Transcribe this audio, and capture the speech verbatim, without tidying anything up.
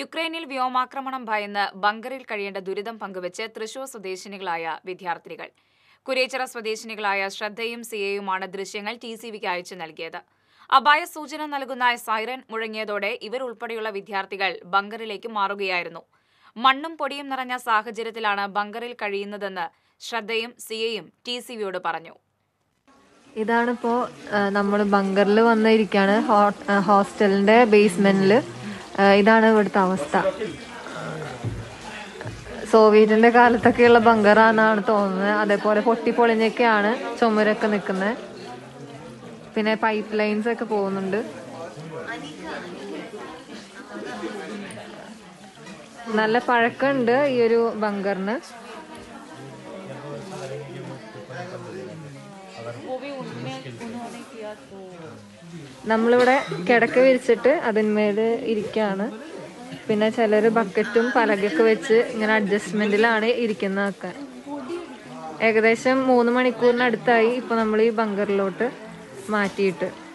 യുക്രൈനിൽ വ്യോമാക്രമണം ഭയന്ന് ബങ്കറിൽ കഴിയേണ്ട ദുരിതം പങ്കുവെച്ച് തൃശൂർ സ്വദേശിനികളായ വിദ്യാർത്ഥിനികൾ. കുരേച്ചിറ സ്വദേശിനികളായ ശ്രദ്ധയും സിയയുമാണ് ദൃശ്യങ്ങൾ ടി സി വിക്ക് അയച്ചു നൽകിയത്. അപായ സൂചന നൽകുന്ന സൈറൻ മുഴങ്ങിയതോടെ ഇവർ ഉൾപ്പെടെയുള്ള വിദ്യാർത്ഥികൾ ബങ്കറിലേക്ക് മാറുകയായിരുന്നു. മണ്ണും പൊടിയും നിറഞ്ഞ സാഹചര്യത്തിലാണ് ബങ്കറിൽ കഴിയുന്നതെന്ന് ശ്രദ്ധയും സിയയും ടി സി വിയോട് പറഞ്ഞു. ഇതാണിപ്പോൾ നമ്മൾ ബങ്കറിൽ വന്നിരിക്കുകയാണ്, ഹോസ്റ്റലിൻ്റെ ബേസ്മെൻറ്റിൽ. ഇതാണ് ഇവിടുത്തെ അവസ്ഥ. സോവിയറ്റിൻ്റെ കാലത്തൊക്കെയുള്ള ബങ്കറാണെന്നാണ് തോന്നുന്നത്. അതേപോലെ പൊട്ടിപ്പൊളിഞ്ഞൊക്കെയാണ് ചുമരൊക്കെ നിൽക്കുന്നത്. പിന്നെ പൈപ്പ് ലൈൻസ് ഒക്കെ പോകുന്നുണ്ട്. നല്ല പഴക്കമുണ്ട് ഈ ഒരു ബങ്കറിന്. നമ്മളിവിടെ കിടക്ക വിരിച്ചിട്ട് അതിന്മേൽ ഇരിക്കുകയാണ്. പിന്നെ ചിലർ ബക്കറ്റും പലകൊക്കെ വെച്ച് ഇങ്ങനെ അഡ്ജസ്റ്റ്മെന്റിലാണ് ഇരിക്കുന്നതൊക്കെ. ഏകദേശം മൂന്ന് മണിക്കൂറിനടുത്തായി ഇപ്പോൾ നമ്മൾ ഈ ബങ്കറിലോട്ട് മാറ്റിയിട്ട്.